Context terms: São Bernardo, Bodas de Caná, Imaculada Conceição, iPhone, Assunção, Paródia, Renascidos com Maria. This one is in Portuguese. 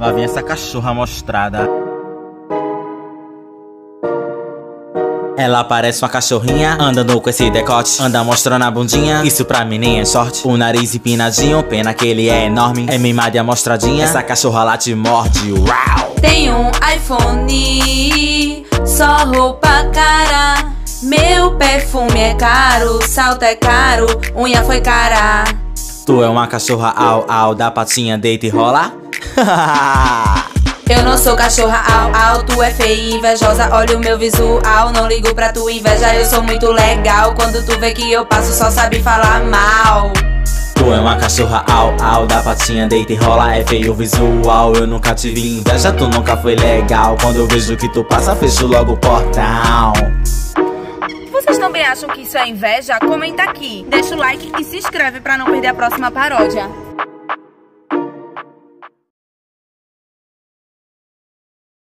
Lá vem essa cachorra mostrada. Ela parece uma cachorrinha, andando com esse decote, anda mostrando a bundinha, isso pra mim nem é short. O nariz empinadinho, pena que ele é enorme, é mimada e amostradinha, essa cachorra lá te morde. Uau! Tem um iPhone, só roupa cara, meu perfume é caro, salto é caro, unha foi cara. Tu é uma cachorra au au, da patinha deita e rola? Eu não sou cachorra au au, tu é feia e invejosa, olha o meu visual, não ligo pra tu inveja, eu sou muito legal, quando tu vê que eu passo só sabe falar mal. Tu é uma cachorra au au, da patinha deita e rola, é feio o visual, eu nunca tive inveja, tu nunca foi legal, quando eu vejo que tu passa fecho logo o portão. Vocês também acham que isso é inveja? Comenta aqui, deixa o like e se inscreve pra não perder a próxima paródia.